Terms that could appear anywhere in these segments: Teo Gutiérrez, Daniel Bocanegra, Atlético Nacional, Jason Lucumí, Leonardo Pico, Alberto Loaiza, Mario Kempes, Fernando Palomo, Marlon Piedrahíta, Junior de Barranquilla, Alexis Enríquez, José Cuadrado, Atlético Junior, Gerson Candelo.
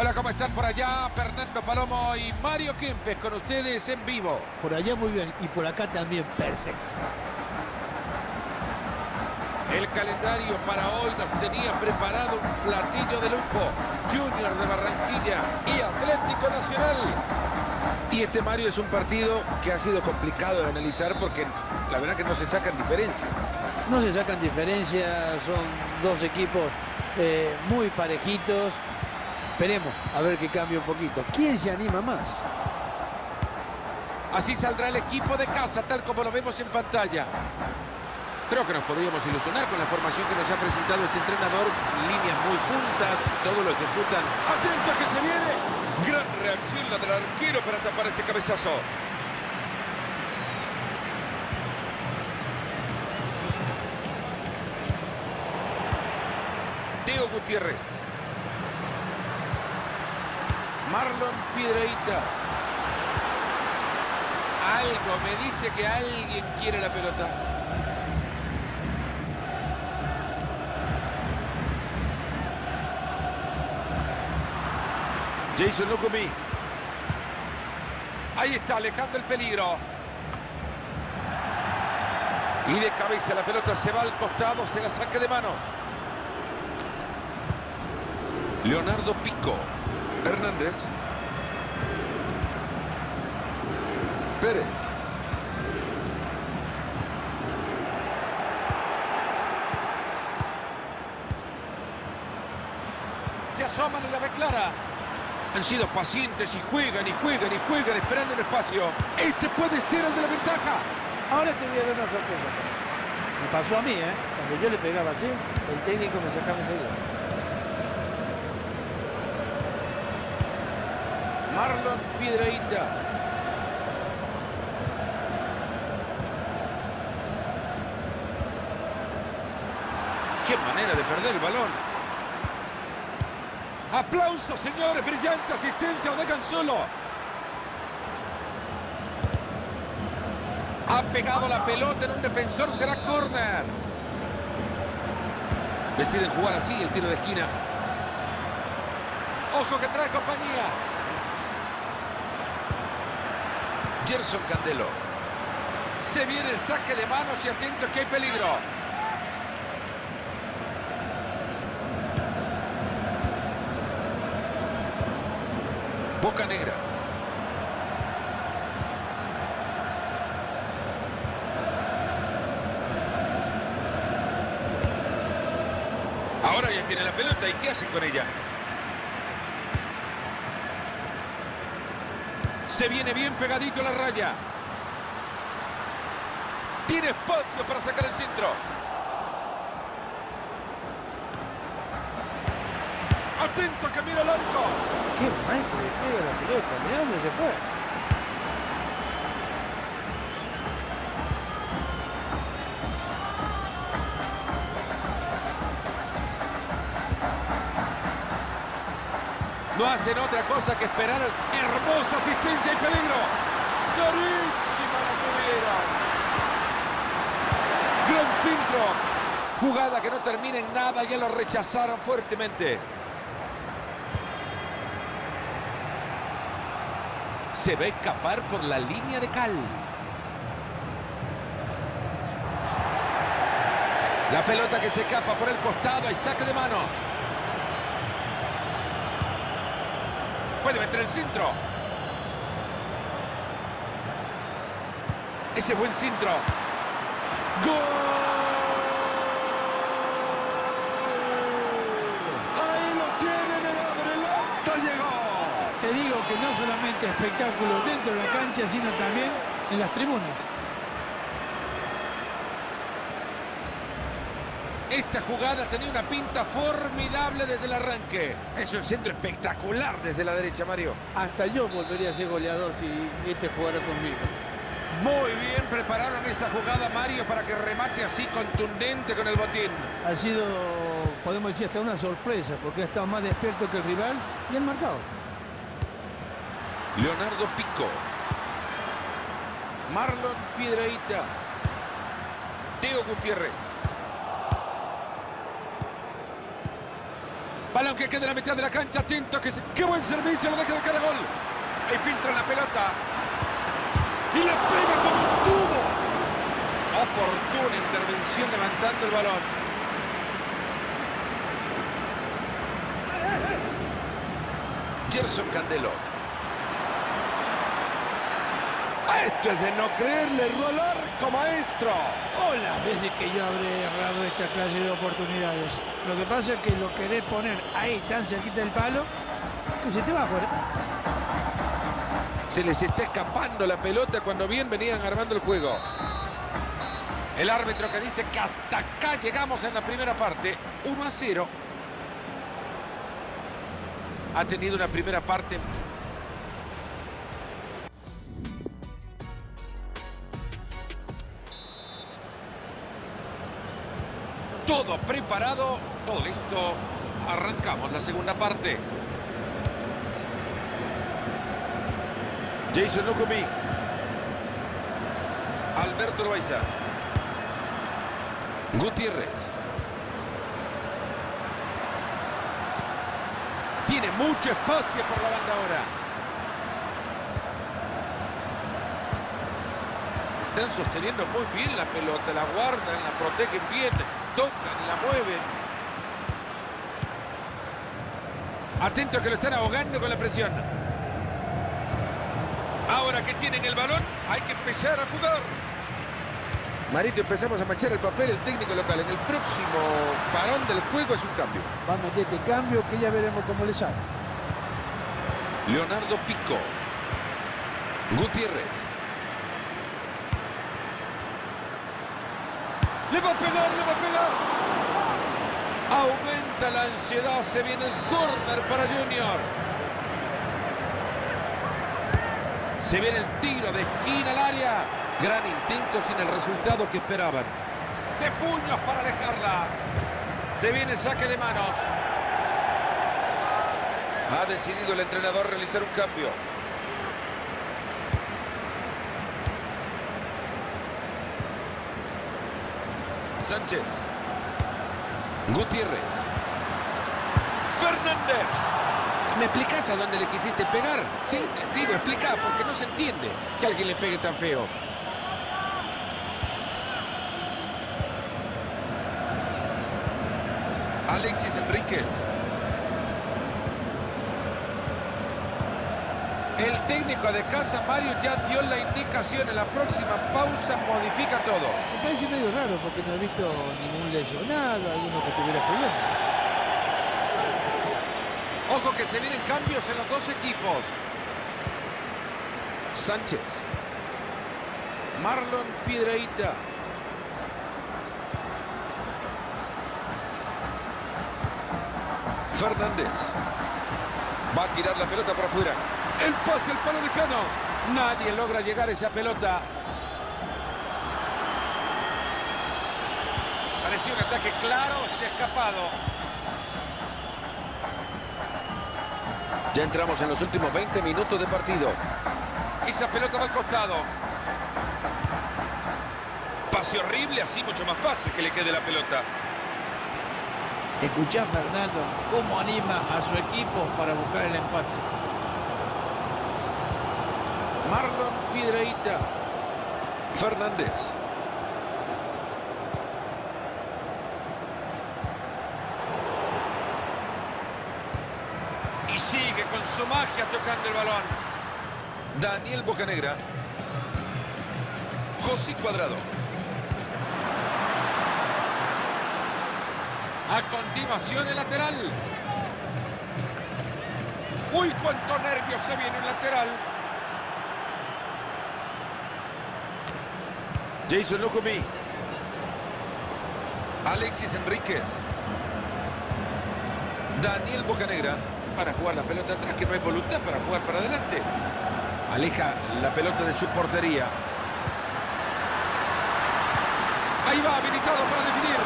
Hola, ¿cómo están por allá? Fernando Palomo y Mario Kempes con ustedes en vivo. Por allá muy bien y por acá también perfecto. El calendario para hoy nos tenía preparado un platillo de lujo. Junior de Barranquilla y Atlético Nacional. Y este, Mario, es un partido que ha sido complicado de analizar porque la verdad que no se sacan diferencias. No se sacan diferencias, son dos equipos muy parejitos. Esperemos a ver que cambie un poquito. ¿Quién se anima más? Así saldrá el equipo de casa, tal como lo vemos en pantalla. Creo que nos podríamos ilusionar con la formación que nos ha presentado este entrenador. Líneas muy juntas, todo lo ejecutan. ¡Atento que se viene! Gran reacción la del arquero para tapar este cabezazo. Teo Gutiérrez. Marlon Piedrahíta. Algo me dice que alguien quiere la pelota. Jason Lucumí. Ahí está, alejando el peligro. Y de cabeza la pelota se va al costado, se la saca de manos. Leonardo Pico. Hernández. Pérez. Se asoman en la ve clara. Han sido pacientes y juegan, esperando el espacio. Este puede ser el de la ventaja. Ahora te voy a dar una sorpresa. Me pasó a mí, ¿eh? Cuando yo le pegaba así, el técnico me sacaba enseguida. Marlon Piedrahíta. Qué manera de perder el balón. ¡Aplausos, señores! ¡Brillante asistencia! ¡Lo dejan solo! Ha pegado la pelota en un defensor. Será córner. Deciden jugar así el tiro de esquina. ¡Ojo que trae compañía! Gerson Candelo. Se viene el saque de manos y atentos que hay peligro. Bocanegra. Ahora ya tiene la pelota. ¿Y qué hacen con ella? Se viene bien pegadito a la raya. Tiene espacio para sacar el centro. Atento que mira el arco. ¡Qué mal que le pega la pelota! Mirá dónde se fue. No hacen otra cosa que esperar. ¡Hermosa asistencia y peligro! ¡Clarísima la primera! ¡Gran centro! Jugada que no termina en nada. Ya lo rechazaron fuertemente. Se va a escapar por la línea de cal. La pelota que se escapa por el costado y saque de manos. Puede meter el centro. Ese buen centro. ¡Gol! Que no solamente espectáculo dentro de la cancha, sino también en las tribunas. Esta jugada tenía una pinta formidable desde el arranque. Es un centro espectacular desde la derecha, Mario. Hasta yo volvería a ser goleador si este jugara conmigo. Muy bien, prepararon esa jugada, Mario, para que remate así contundente con el botín. Ha sido, podemos decir, hasta una sorpresa, porque ha estado más despierto que el rival y han marcado. Leonardo Pico. Marlon Piedrahíta. Teo Gutiérrez. Balón que queda en la mitad de la cancha. Atento, que qué buen servicio, lo deja de cara a gol. Ahí filtra la pelota. Y la pega con un tubo. Oportuna intervención levantando el balón. Gerson Candelo. Esto es de no creerle, erró el arco, maestro. Oh, las veces que yo habré errado esta clase de oportunidades. Lo que pasa es que lo querés poner ahí tan cerquita del palo que se te va afuera. Se les está escapando la pelota cuando bien venían armando el juego. El árbitro que dice que hasta acá llegamos en la primera parte. 1-0. Ha tenido una primera parte... Todo preparado, todo listo. Arrancamos la segunda parte. Jason Lucumí. Alberto Loaiza. Gutiérrez. Tiene mucho espacio por la banda ahora. Están sosteniendo muy bien la pelota, la guardan, la protegen bien. Tocan, la mueven. Atento que lo están ahogando con la presión. Ahora que tienen el balón, hay que empezar a jugar. Marito, empezamos a manchar el papel el técnico local. En el próximo parón del juego es un cambio. Va a meter este cambio que ya veremos cómo le sale. Leonardo Pico. Gutiérrez. ¡Le va a pegar, le va a pegar! Aumenta la ansiedad, se viene el córner para Junior. Se viene el tiro de esquina al área. Gran intento sin el resultado que esperaban. De puños para alejarla. Se viene el saque de manos. Ha decidido el entrenador realizar un cambio. Sánchez. Gutiérrez. Fernández. ¿Me explicás a dónde le quisiste pegar? Sí, digo, explica, porque no se entiende que alguien le pegue tan feo. Alexis Enríquez. El técnico de casa, Mario, ya dio la indicación. En la próxima pausa modifica todo. Me parece medio raro porque no he visto ningún lesionado, alguno que tuviera problemas. Ojo que se vienen cambios en los dos equipos. Sánchez. Marlon Piedrahíta. Fernández. Va a tirar la pelota para afuera. El pase al palo lejano. Nadie logra llegar a esa pelota. Parecía un ataque claro, se ha escapado. Ya entramos en los últimos 20 minutos de partido. Esa pelota va al costado. Pase horrible, así mucho más fácil que le quede la pelota. Escuchá, Fernando, cómo anima a su equipo para buscar el empate. Marlon Piedrahíta. Fernández. Y sigue con su magia tocando el balón. Daniel Bocanegra. José Cuadrado. A continuación el lateral. Uy, cuánto nervio se viene el lateral. Jason Lucumí. Alexis Enríquez. Daniel Bocanegra. Para jugar la pelota atrás, que no hay voluntad para jugar para adelante. Aleja la pelota de su portería. Ahí va, habilitado para definir.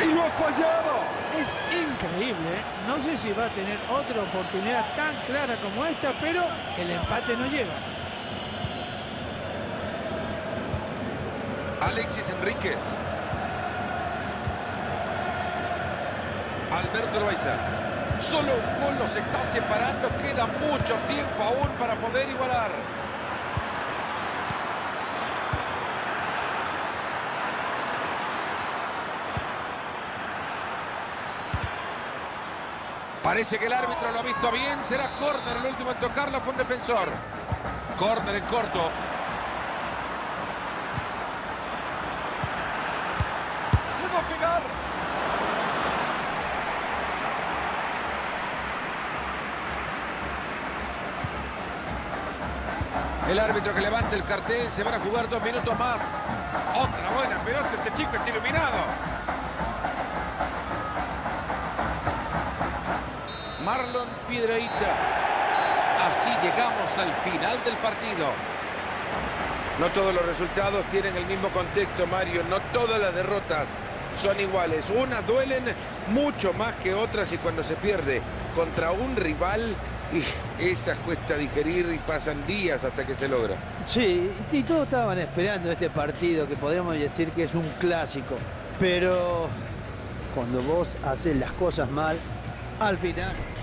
¡Y lo ha fallado! Es increíble. No sé si va a tener otra oportunidad tan clara como esta, pero el empate no llega. Alexis Enríquez. Alberto Loaiza. Solo un gol los está separando. Queda mucho tiempo aún para poder igualar. Parece que el árbitro lo ha visto bien. Será córner. El último en tocarla fue un defensor. Córner en corto. ¡Le va a pegar! El árbitro que levante el cartel. Se van a jugar 2 minutos más. Otra buena pelota. Este chico está iluminado. Marlon Piedrahíta. Así llegamos al final del partido. No todos los resultados tienen el mismo contexto, Mario. No todas las derrotas son iguales. Unas duelen mucho más que otras y cuando se pierde contra un rival, esas cuesta digerir y pasan días hasta que se logra. Sí, y todos estaban esperando este partido, que podemos decir que es un clásico. Pero cuando vos haces las cosas mal, al final...